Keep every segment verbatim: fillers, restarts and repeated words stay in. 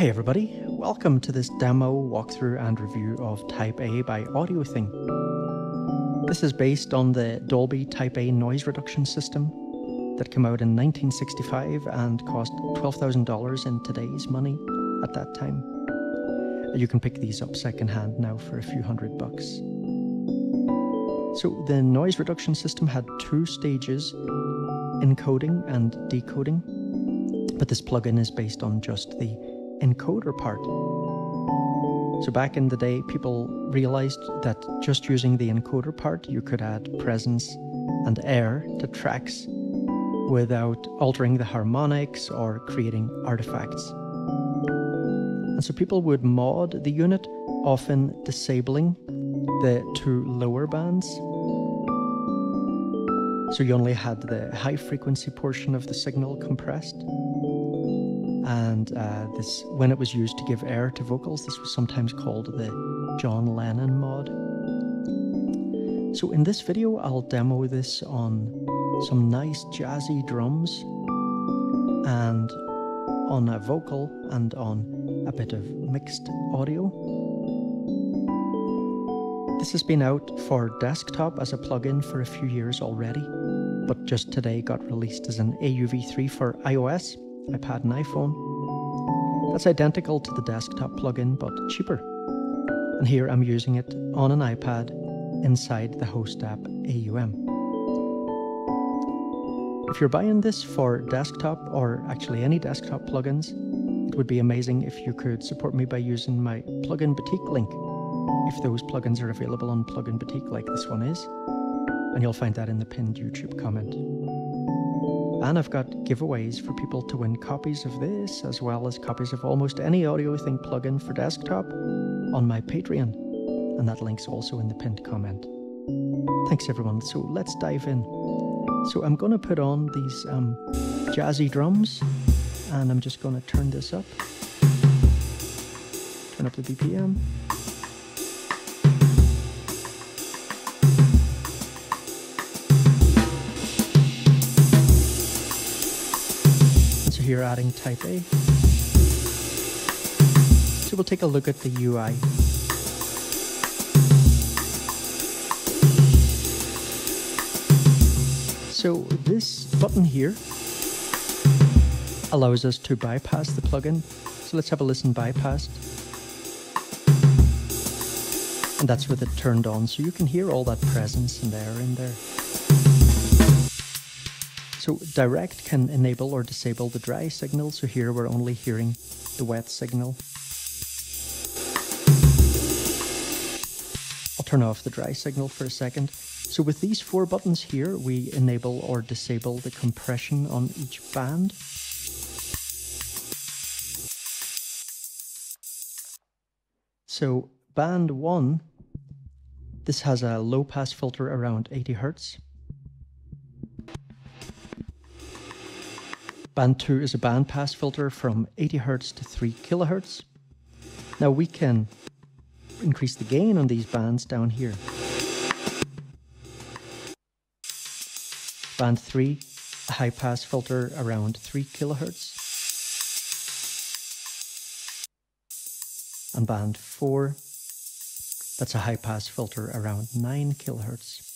Hey everybody, welcome to this demo walkthrough and review of Type A by AudioThing. This is based on the Dolby Type A noise reduction system that came out in nineteen sixty-five and cost twelve thousand dollars in today's money at that time. You can pick these up secondhand now for a few hundred bucks. So the noise reduction system had two stages, encoding and decoding, but this plugin is based on just the encoder part. So back in the day, people realized that just using the encoder part, you could add presence and air to tracks without altering the harmonics or creating artifacts. And so people would mod the unit, often disabling the two lower bands. So you only had the high frequency portion of the signal compressed. And uh, this, when it was used to give air to vocals, this was sometimes called the John Lennon mod. So in this video, I'll demo this on some nice jazzy drums and on a vocal and on a bit of mixed audio. This has been out for desktop as a plugin for a few years already, but just today got released as an A U V three for iOS, iPad and iPhone. That's identical to the desktop plugin, but cheaper. And here I'm using it on an iPad inside the host app A U M. If you're buying this for desktop, or actually any desktop plugins, it would be amazing if you could support me by using my Plugin Boutique link, if those plugins are available on Plugin Boutique like this one is, and you'll find that in the pinned YouTube comment. And I've got giveaways for people to win copies of this, as well as copies of almost any AudioThing plugin for desktop on my Patreon. And that link's also in the pinned comment. Thanks everyone, so let's dive in. So I'm going to put on these um, jazzy drums, and I'm just going to turn this up. Turn up the B P M. You're adding Type A. So we'll take a look at the U I. So this button here allows us to bypass the plugin. So let's have a listen bypassed. And that's with it turned on, so you can hear all that presence and air in there. So direct can enable or disable the dry signal, so here we're only hearing the wet signal. I'll turn off the dry signal for a second. So with these four buttons here, we enable or disable the compression on each band. So band one, this has a low pass filter around eighty hertz. Band two is a bandpass filter from eighty hertz to three kilohertz. Now we can increase the gain on these bands down here. Band three, a high pass filter around three kilohertz. And band four, that's a high pass filter around nine kilohertz.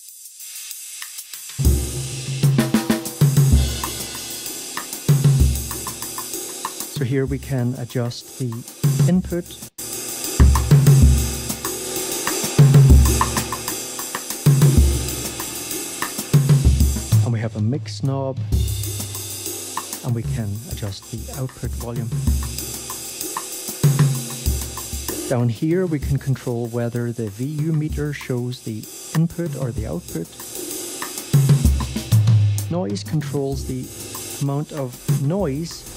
So here we can adjust the input. And we have a mix knob. And we can adjust the output volume. Down here we can control whether the V U meter shows the input or the output. Noise controls the amount of noise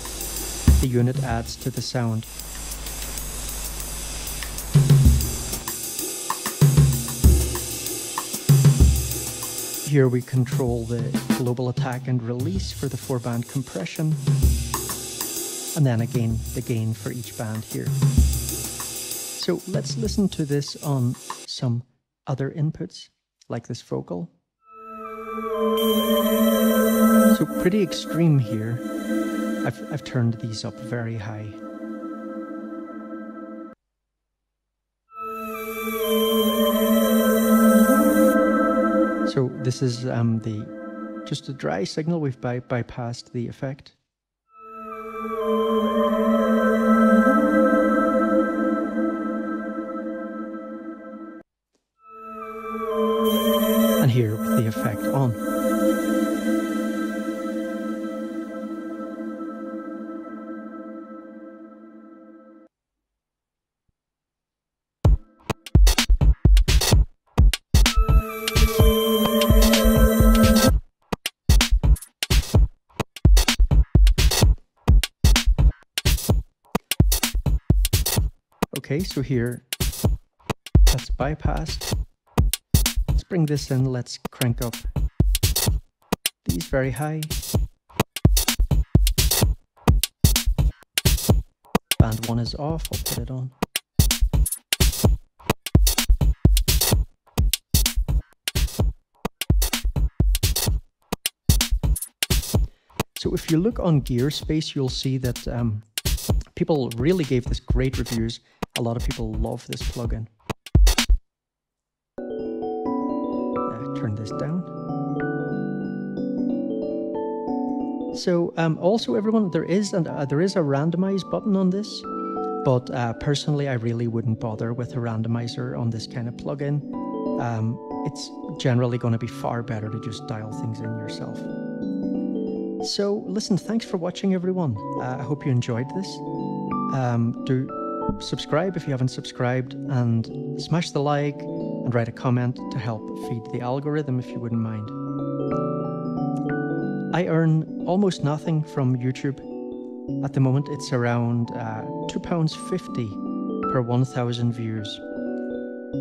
the unit adds to the sound. Here we control the global attack and release for the four band compression, and then again the gain for each band here. So let's listen to this on some other inputs, like this vocal. So pretty extreme here. I've, I've turned these up very high. This is um, the just a dry signal. We've by bypassed the effect. And here with the effect on. Okay, so here, that's bypassed. Let's bring this in, let's crank up these very high. Band one is off, I'll put it on. So if you look on Gearspace, you'll see that um, people really gave this great reviews. A lot of people love this plugin. Now, turn this down. So um, also, everyone, there is and uh, there is a randomize button on this, but uh, personally, I really wouldn't bother with a randomizer on this kind of plugin. Um, it's generally going to be far better to just dial things in yourself. So listen, thanks for watching, everyone. Uh, I hope you enjoyed this. Um, do. Subscribe if you haven't subscribed, and smash the like and write a comment to help feed the algorithm if you wouldn't mind. I earn almost nothing from YouTube. At the moment it's around uh, two pounds fifty per one thousand views.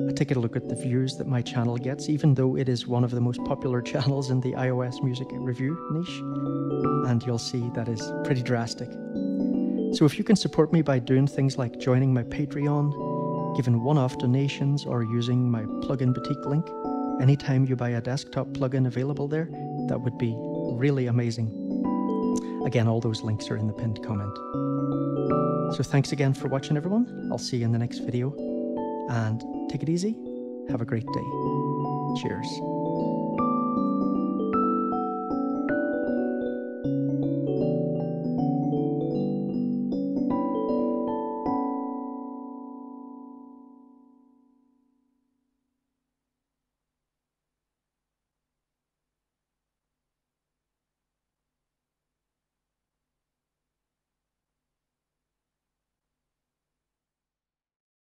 I take a look at the views that my channel gets, even though it is one of the most popular channels in the iOS music review niche, and you'll see that is pretty drastic. So if you can support me by doing things like joining my Patreon, giving one-off donations, or using my Plugin Boutique link, anytime you buy a desktop plugin available there, that would be really amazing. Again, all those links are in the pinned comment. So thanks again for watching, everyone. I'll see you in the next video. And take it easy. Have a great day. Cheers.